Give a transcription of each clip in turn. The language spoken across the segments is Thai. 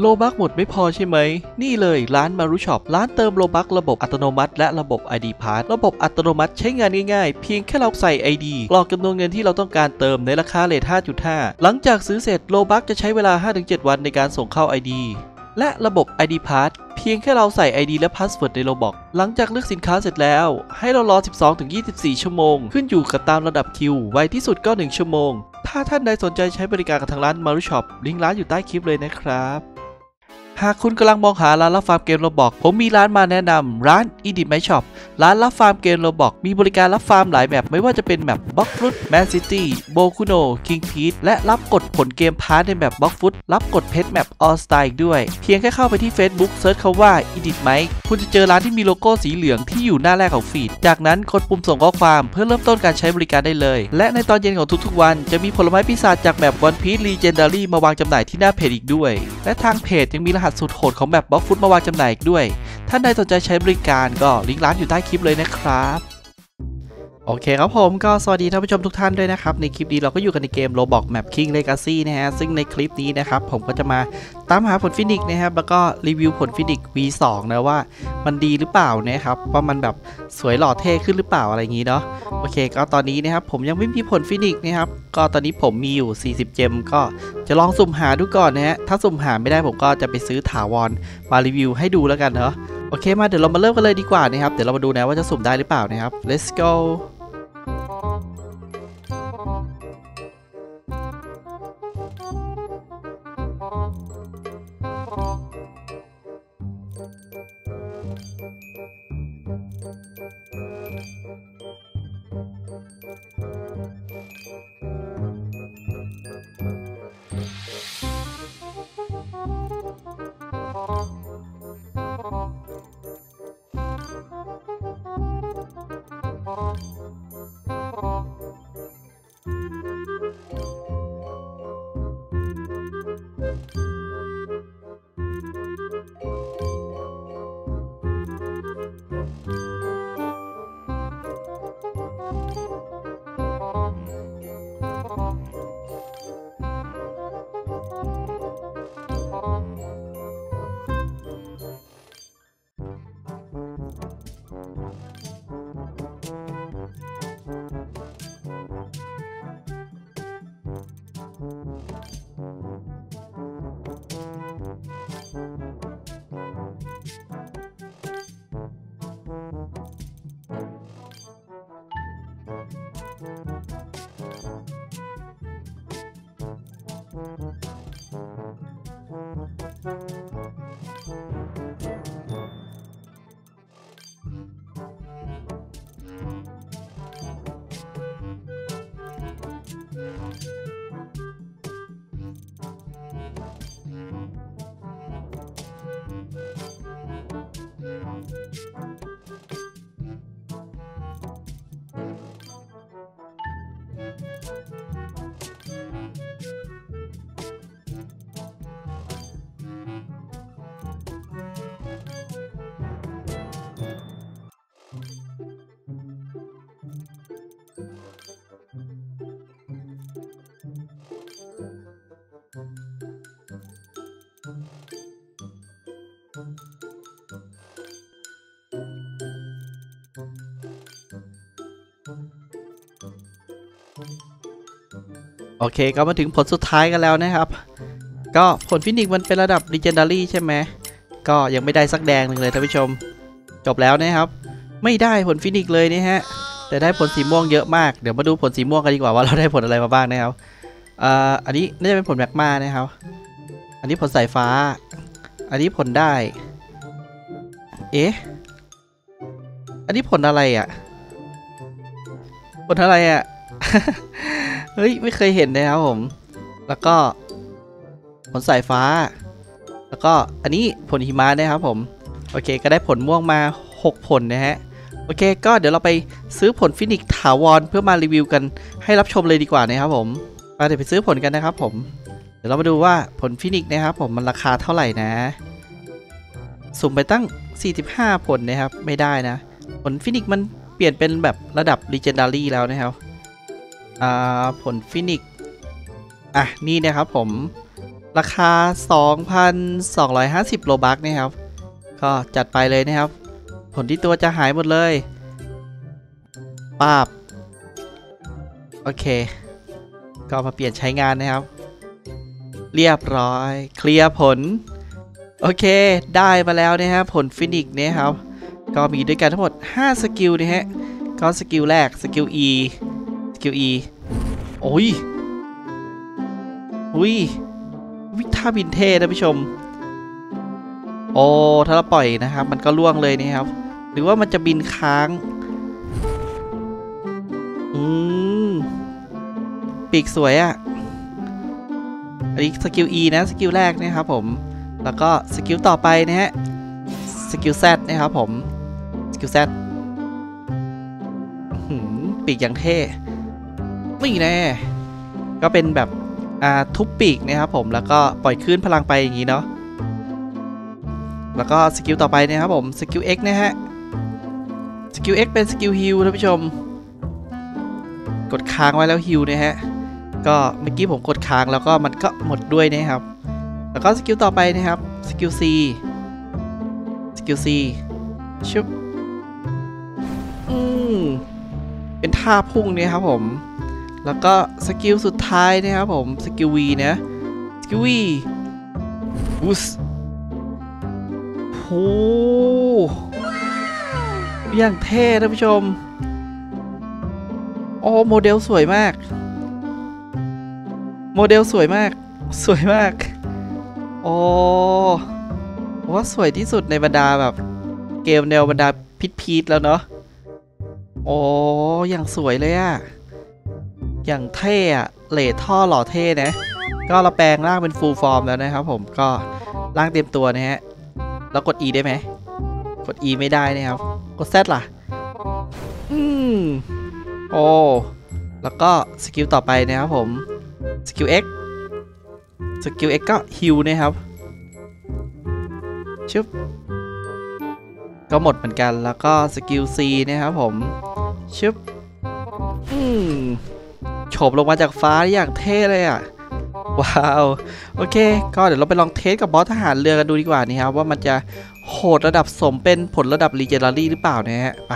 โลบัคหมดไม่พอใช่ไหมนี่เลยร้านมารุช็อปร้านเติมโลบัคระบบอัตโนมัติและระบบ ID Pass ระบบอัตโนมัติใช้งานง่ายๆเพียงแค่เราใส่ ID กรอกจำนวนเงินที่เราต้องการเติมในราคาเรท 5.5 หลังจากซื้อเสร็จโลบัคจะใช้เวลา 5-7 วันในการส่งเข้า ID และระบบ ID Pass เพียงแค่เราใส่ ID และ Password ในโลบัคหลังจากเลือกสินค้าเสร็จแล้วให้เรารอ 12-24 ชั่วโมงขึ้นอยู่กับตามระดับคิวไวที่สุดก็1ชั่วโมงถ้าท่านใดสนใจใช้บริการกับทางร้านมารุช็อปลิงก์ร้านอยู่ใต้คลิปเลยนะครับหากคุณกำลังมองหาร้านรับฟาร์มเกมโรบล็อกผมมีร้านมาแนะนำร้าน Edit My Shop ร้านรับฟาร์มเกมโรบล็อกมีบริการรับฟาร์มหลายแบบไม่ว่าจะเป็นแบบบล็อกฟุตแมนซิตี้โบคุโนคิงพีทและรับกดผลเกมพาร์ทในแบบบล็อกฟุตรับกดเพชรแมปออสไตล์ด้วยเพียงแค่เข้าไปที่ Facebook เซิร์ชคำว่า Edit My คุณจะเจอร้านที่มีโลโก้สีเหลืองที่อยู่หน้าแรกของฟีดจากนั้นกดปุ่มส่งข้อความเพื่อเริ่มต้นการใช้บริการได้เลยและในตอนเย็นของทุกๆวันจะมีผลไม้พิศดารจากแบบวันพีซลีเจนดารี่มาวางจำหน่ายที่หน้าเพจอีกด้วยและทางเพจยังมีรหัสสุดโหดของแบบบล็อกฟุตมาวางจำหน่ายอีกด้วยท่านใดสนใจใช้บริการก็ลิงก์ร้านอยู่ใต้คลิปเลยนะครับโอเคครับผมก็สวัสดีท่านผู้ชมทุกท่านด้วยนะครับในคลิปนี้เราก็อยู่กันในเกม Roblox Map King Legacy นะฮะซึ่งในคลิปนี้นะครับผมก็จะมาตามหาผลฟินิกซ์นะครับแล้วก็รีวิวผลฟินิกซ์ V2 นะว่ามันดีหรือเปล่านะครับว่ามันแบบสวยหล่อเท่ขึ้นหรือเปล่าอะไรอย่างนี้เนาะโอเคก็ตอนนี้นะครับผมยังไม่มีผลฟินิกซ์นะครับก็ตอนนี้ผมมีอยู่40เจมก็จะลองสุ่มหาดูก่อนนะฮะถ้าสุ่มหาไม่ได้ผมก็จะไปซื้อถาวรมารีวิวให้ดูแล้วกันเนาะโอเคมาเดี๋ยวเรามาเริ่มกันเลยดีกว่านะครับเดี๋ยวเรามาดูนะว่าจะสุ่มได้หรือเปล่านะครับ let's goโอเคก็มาถึงผลสุดท้ายกันแล้วนะครับก็ผลฟินิกซ์มันเป็นระดับ Legendary ใช่ไหมก็ยังไม่ได้สักแดงหนึ่งเลยท่านผู้ชมจบแล้วนะครับไม่ได้ผลฟินิกซ์เลยนี่ฮะแต่ได้ผลสีม่วงเยอะมากเดี๋ยวมาดูผลสีม่วงกันดีกว่าว่าเราได้ผลอะไรมาบ้างนะครับอันนี้น่าจะเป็นผลแมกมานะครับอันนี้ผลสายฟ้าอันนี้ผลได้เอ๊ะอันนี้ผลอะไรอ่ะผลอะไรอ่ะ เฮ้ยไม่เคยเห็นนะครับผมแล้วก็ผลสายฟ้าแล้วก็อันนี้ผลหิมะนะครับผมโอเคก็ได้ผลม่วงมา6ผลนะฮะโอเคก็เดี๋ยวเราไปซื้อผลฟินิกซ์ถาวรเพื่อมารีวิวกันให้รับชมเลยดีกว่านะครับผมเดี๋ยวไปซื้อผลกันนะครับผมเดี๋ยวเรามาดูว่าผลฟินิกซ์นะครับผมมันราคาเท่าไหร่นะสุ่มไปตั้ง45ผลนะครับไม่ได้นะผลฟินิกซ์มันเปลี่ยนเป็นแบบระดับ Legendary แล้วนะครับผลฟินิกซ์อ่ะนี่นะครับผม ราคา 2,250 โลบัคเนี่ยครับก็จัดไปเลยนะครับผลที่ตัวจะหายหมดเลยป๊าบโอเคก็มาเปลี่ยนใช้งานนะครับเรียบร้อยเคลียร์ผลโอเคได้มาแล้วนะฮะผลฟินิกซ์เนี่ยครับก็มีด้วยกันทั้งหมด5สกิลนะฮะก็สกิลแรกสกิล E สกิล E โอ้ยอุ้ยวิท่าบินเท่นะผู้ชมโอ้ถ้าเราปล่อยนะครับมันก็ล่วงเลยนะครับหรือว่ามันจะบินค้างปีกสวยอ่ะอันนี้สกิล E นะสกิลแรกนะครับผมแล้วก็สกิลต่อไปนะฮะสกิล Z นะครับผมสกิล Z ปีกอย่างเท่นี่แน่ก็เป็นแบบทุบปีกนะครับผมแล้วก็ปล่อยคลื่นพลังไปอย่างนี้เนาะแล้วก็สกิลต่อไปนะครับผมสกิล X นะฮะสกิล X เป็นสกิลฮิลท่านผู้ชมกดค้างไว้แล้วฮิลนะฮะก็เมื่อกี้ผมกดค้างแล้วก็มันก็หมดด้วยนะครับแล้วก็สกิลต่อไปนะครับสกิล C สกิล C ชุบเป็นท่าพุ่งเนี่ยครับผมแล้วก็สกิลสุดท้ายนะครับผมสกิล V นะสกิล V บูสโหอย่างเท่ท่านผู้ชมโอ้โมเดลสวยมากโมเดลสวยมากสวยมากโอ้ว่าสวยที่สุดในบรรดาแบบเกมแนวบรรดาพีชแล้วเนาะโอ้อย่างสวยเลยอะอย่างเท่อะเหล่ท่อหล่อเท่นะก็เราแปลงร่างเป็นฟูลฟอร์มแล้วนะครับผมก็ร่างเต็มตัวนะฮะแล้วกด E ได้ไหมกด E ไม่ได้นะครับกด Z ล่ะโอ้แล้วก็สกิลต่อไปนะครับผมสกิล X สกิล X ก็ฮิลนะครับชึบก็หมดเหมือนกันแล้วก็สกิล C นะครับผมชึบโฉบลงมาจากฟ้าอย่างเท่เลยอ่ะว้าวโอเคก็เดี๋ยวเราไปลองเทสกับบอสทหารเรือกันดูดีกว่านี่ครับว่ามันจะโหดระดับสมเป็นผลระดับลีเจนดารี่หรือเปล่านะฮะไป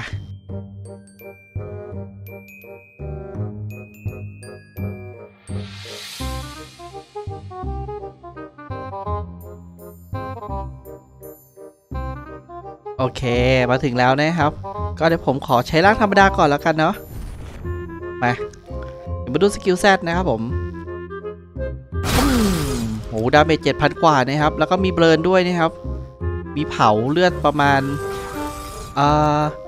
โอเคมาถึงแล้วนะครับก็เดี๋ยวผมขอใช้ร่างธรรมดาก่อนแล้วกันเนาะมาดูสกิล Z นะครับผมโหดาเมจ 7,000 กว่านะครับแล้วก็มีเบิร์นด้วยนะครับมีเผาเลือดประมาณ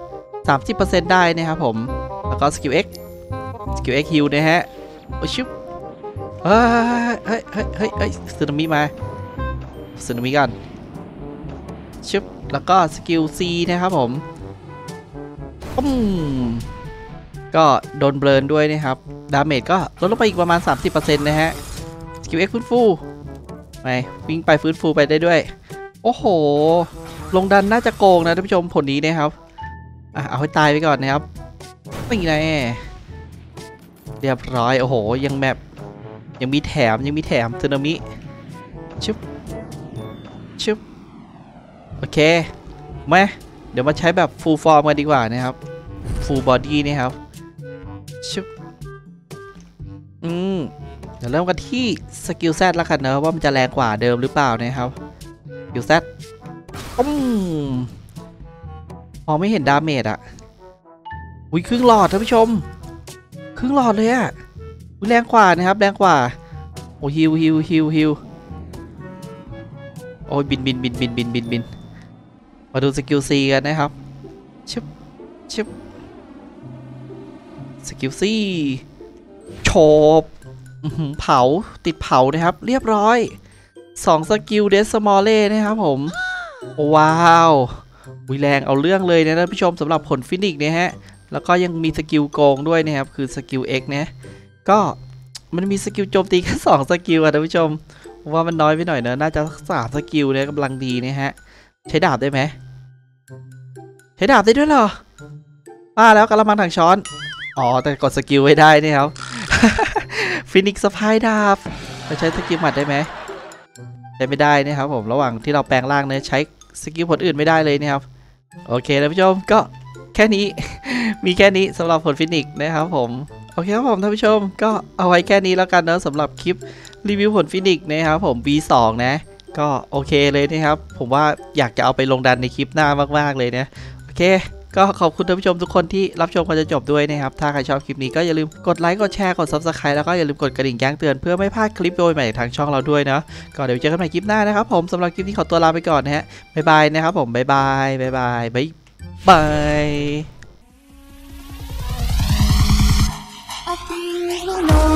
30% ได้นะครับผมแล้วก็สกิล X สกิล X ฮิลนะฮะโอ้ชิบเฮ้ยสึนามิมาสึนามิกันชิบแล้วก็สกิล C นะครับผมก็โดนเบิร์นด้วยนะครับดาเมจก็ลดลงไปอีกประมาณ 30% นะฮะสกิล X ฟื้นฟูไปวิ่งไปฟื้นฟูไปได้ด้วยโอ้โหลงดันน่าจะโกงนะท่านผู้ชมผลนี้นะครับเอาให้ตายไปก่อนนะครับไม่ไงเรียบร้อยโอ้โหยังแบบยังมีแถมสึนามิชึบโอเคมาเดี๋ยวมาใช้แบบฟูลฟอร์มกันดีกว่านะครับฟูลบอดี้นะครับชึบเดี๋ยวเริ่มกันที่สกิล Z แล้วกันเนอะว่ามันจะแรงกว่าเดิมหรือเปล่านะครับสกิล Z มองไม่เห็นดาเมจอะอุ้ยครึ่งหลอดท่านผู้ชมครึ่งหลอดเลยอะแรงกว่านะครับแรงกว่าโอ้ฮิวโอ้ยบินมาดูสกิล C กันนะครับชึบสกิล C โฉบเผาติดเผานะครับเรียบร้อย2สกิลเดสมอลเล่นะครับผมว้าววิแรงเอาเรื่องเลยนะท่านผู้ชมสำหรับผลฟินิกซ์เนี่ยฮะแล้วก็ยังมีสกิลโกงด้วยนะครับคือสกิล X นะก็มันมีสกิลโจมตีแค่2สกิลอะท่านผู้ชมว่ามันน้อยไปหน่อยนะน่าจะ3สกิลเนี่ยกำลังดีนะฮะใช้ดาบได้ไหมใช้ดาบได้ด้วยเหรอมาแล้วกระมังถังช้อนอ๋อแต่กดสกิลไว้ได้นี่ครับฟินิกซ์สะพายดาบไปใช้สกิลหมัดได้ไหม ใช้ไม่ได้นะครับผมระหว่างที่เราแปลงร่างเนี่ยใช้สกิลผลอื่นไม่ได้เลยนะครับโอเคท่านผู้ชมก็แค่นี้ มีแค่นี้สำหรับผลฟินิกส์นะครับผมโอเคครับผมท่านผู้ชมก็เอาไว้แค่นี้แล้วกันนะสำหรับคลิปรีวิวผลฟินิกส์นะครับผม V2 นะก็โอเคเลยนะครับผมว่าอยากจะเอาไปลงดันในคลิปหน้ามากๆเลยนะโอเคก็ขอบคุณท่านผู้ชมทุกคนที่รับชมกันจนจบด้วยนะครับถ้าใครชอบคลิปนี้ก็อย่าลืมกดไลค์กดแชร์กด Subscribe แล้วก็อย่าลืมกดกระดิ่งแจ้งเตือนเพื่อไม่พลาดคลิปโดยใหม่ทางช่องเราด้วยนะก็เดี๋ยวเจอกันใหม่คลิปหน้านะครับผมสำหรับคลิปนี้ขอตัวลาไปก่อนนะฮะบ๊ายบายนะครับผมบ๊ายบายบ๊ายบายบ๊ายบาย